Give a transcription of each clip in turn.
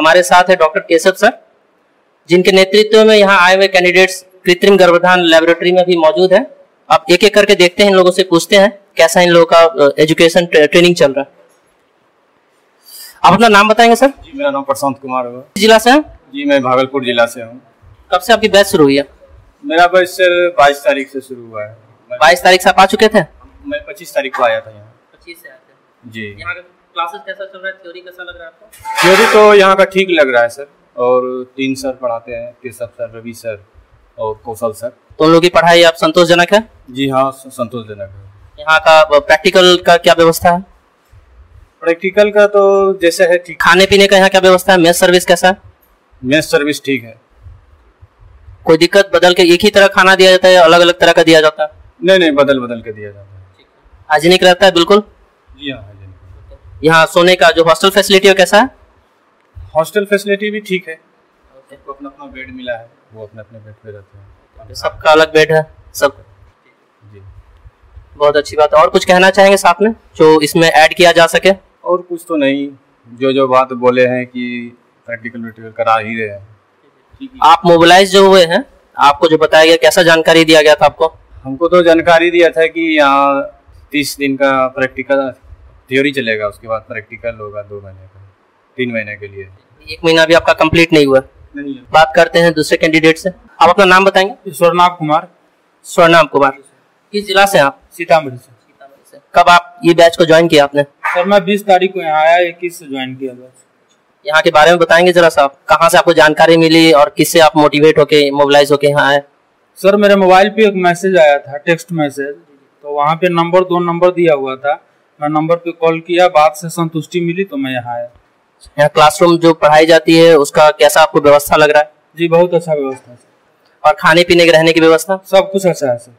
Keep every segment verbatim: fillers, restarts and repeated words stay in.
हमारे साथ है डॉक्टर केशव सर, जिनके नेतृत्व में यहाँ आए हुए कैंडिडेट्स कृत्रिम गर्भाधान लैबोरेटरी में भी मौजूद है। आप एक एक करके देखते हैं, इन लोगों से पूछते हैं कैसा इन लोगों का एजुकेशन ट्रेनिंग चल रहा है। आप अपना नाम बताएंगे सर? जी, मेरा नाम प्रशांत कुमार है। जिला से? जी, मैं भागलपुर जिला से हूँ। कब से आपकी बैच शुरू हुई है? मेरा बैच सर बाईस तारीख से शुरू हुआ है। बाईस तारीख से आप आ चुके थे? मैं पच्चीस तारीख को आया था यहाँ। पच्चीस से आया था जी। यहाँ का क्लासेस कैसा चल रहा है, थ्योरी कैसा लग रहा है आपको? थ्योरी तो यहाँ का ठीक लग रहा है सर, और तीन सर पढ़ाते हैं, केशव सर, रवि सर और कौशल सर। तो उन लोगों की पढ़ाई आप संतोषजनक है? जी हाँ, संतोषजनक है। यहाँ का प्रैक्टिकल का क्या व्यवस्था है? प्रैक्टिकल का तो जैसे है ठीक। खाने पीने का यहाँ क्या व्यवस्था है? मेस सर्विस कैसा है? मेस सर्विस ठीक है, कोई दिक्कत? बदल के एक ही तरह खाना दिया जाता है, अलग अलग तरह का दिया जाता है? नहीं नहीं, बदल बदल के दिया जाता है। हाइजीनिक रहता है बिल्कुल? जी हाँ, हाइजीनिक। यहाँ सोने का जो हॉस्टल फैसिलिटी है कैसा है? हॉस्टल फैसिलिटी भी ठीक है, सबको अपना अपना बेड मिला है, वो अपने अपने बेड पे रहते हैं, सबका अलग बेड है सब। जी, बहुत अच्छी बात है। और कुछ कहना चाहेंगे साथ में जो इसमें ऐड किया जा सके? और कुछ तो नहीं, जो जो बात बोले हैं कि प्रैक्टिकल मटेरियल करा ही रहे हैं। आप मोबिलाइज जो हुए हैं, आपको जो बताया गया कैसा जानकारी दिया गया था आपको? हमको तो जानकारी दिया था कि यहाँ तीस दिन का प्रैक्टिकल थ्योरी चलेगा, उसके बाद प्रैक्टिकल होगा दो महीने का, तीन महीने के लिए। एक महीना भी आपका कंप्लीट नहीं हुआ? नहीं। बात करते हैं दूसरे कैंडिडेट से। आप अपना नाम बताएंगे? स्वर्णाभ कुमार। स्वर्णाभ कुमार, किस जिला से आप? सीतामढ़ी से। सीतामढ़ी से। कब आप ये बैच को ज्वाइन किया आपने? सर, मैं बीस तारीख को यहाँ आया, इक्कीस से ज्वाइन किया। यहाँ के बारे में बताएंगे जरा साहब, कहाँ से आपको जानकारी मिली और किससे आप मोटिवेट होके मोबिलाइज होके यहाँ आए? सर, मेरे मोबाइल पे एक मैसेज आया था, टेक्स्ट मैसेज, तो वहाँ पे नंबर दो नंबर दिया हुआ था, मैं नंबर पे कॉल किया, बात से संतुष्टि मिली तो मैं यहाँ आया। यहाँ क्लासरूम जो पढ़ाई जाती है उसका कैसा आपको व्यवस्था लग रहा है? जी, बहुत अच्छा व्यवस्था है। और खाने पीने के रहने की व्यवस्था? सब कुछ अच्छा है सर।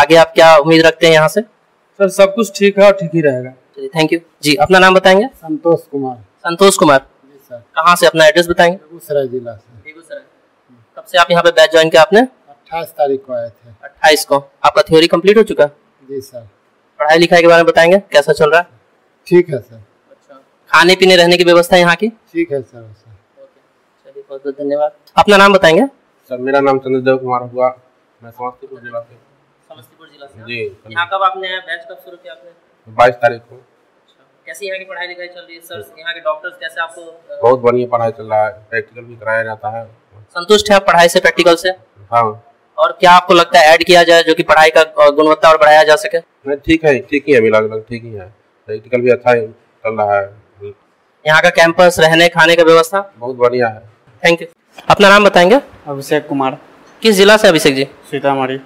आगे आप क्या उम्मीद रखते हैं यहाँ से? सर, सब कुछ ठीक है और ठीक ही रहेगा। थैंक यू जी। अपना नाम बताएंगे? संतोष कुमार। संतोष कुमार जी सर। कहाँ से? अपना एड्रेस बताएंगे? बेगूसराय जिला से। बेगूसराय। कब से आप यहाँ पे बैच ज्वाइन किया आपने? अट्ठाईस तारीख को आए थे। अट्ठाईस को। आपका थ्योरी कम्प्लीट हो चुका? जी सर। पढ़ाई लिखाई के बारे में बताएंगे कैसा चल रहा है? ठीक है सर। खाने पीने रहने की व्यवस्था यहाँ की? ठीक है सर। चलिए, बहुत बहुत धन्यवाद। अपना नाम बताएंगे? सर, मेरा नाम चंद्रदेव कुमार हुआ, मैं समस्तीपुर जिला से। समस्तीपुर जिला से जी। यहाँ कब आपने बैच कब शुरू किया आपने? बाईस तारीख को। कैसी यहाँ की पढ़ाई लिखाई चल रही है सर? यहाँ के डॉक्टर्स कैसे आपको? बहुत बढ़िया पढ़ाई चल रहा है, प्रैक्टिकल भी कराया जाता है। संतुष्ट है पढ़ाई से, प्रैक्टिकल से? हाँ। और क्या आपको लगता है ऐड किया जाए जो की पढ़ाई का गुणवत्ता और बढ़ाया जा सके? ठीक है, ठीक ही है, मिला जुला ठीक ही है, प्रैक्टिकल भी अच्छा चल रहा है। यहाँ का कैंपस रहने खाने का व्यवस्था बहुत बढ़िया है। Thank you. अपना नाम बताएंगे? अभिषेक कुमार। किस जिला से अभिषेक जी? सीतामढ़ी।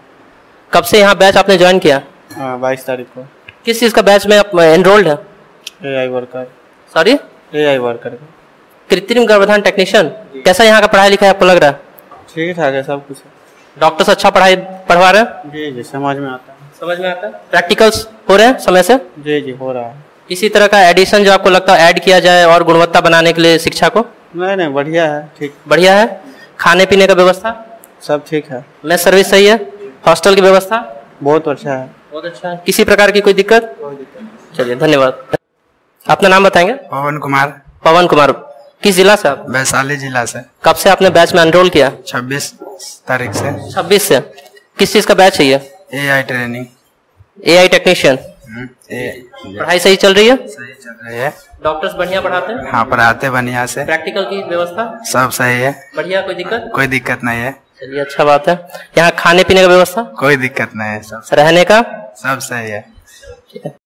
कब से यहाँ बैच आपने ज्वाइन किया? बाईस तारीख को। किस चीज़ का बैच में आप एनरोल्ड है? AI worker. Sorry, AI worker, कृत्रिम गर्भाधान टेक्नीशियन। कैसा यहाँ का पढ़ाई लिखाई आपको लग रहा है? ठीक ठाक है, सब कुछ है। डॉक्टर्स अच्छा पढ़ाई पढ़वा रहे हैं? जी जी, समझ में आता है। समझ में आता है। प्रैक्टिकल्स हो रहे हैं समय से? जी जी, हो रहा है। इसी तरह का एडिशन जो आपको लगता है ऐड किया जाए और गुणवत्ता बनाने के लिए शिक्षा को? नहीं नहीं, बढ़िया है, ठीक बढ़िया है। खाने पीने का व्यवस्था सब ठीक है? मेस सर्विस सही है। हॉस्टल की व्यवस्था बहुत अच्छा है। बहुत अच्छा है, किसी प्रकार की कोई दिक्कत? चलिए, धन्यवाद। अपना नाम बताएंगे? पवन कुमार। पवन कुमार, किस जिला से आप? वैशाली जिला से। कब से आपने बैच में एनरोल किया? छब्बीस तारीख से। छब्बीस से। किस चीज का बैच है ये? A I training, A I technician. पढ़ाई सही चल रही है? सही चल रही है। डॉक्टर्स बढ़िया पढ़ाते हैं? हाँ, पढ़ाते बढ़िया से। प्रैक्टिकल की व्यवस्था सब सही है? बढ़िया, कोई दिक्कत? कोई दिक्कत नहीं है। चलिए, अच्छा बात है। यहाँ खाने पीने का व्यवस्था? कोई दिक्कत नहीं है। रहने का सब सही है।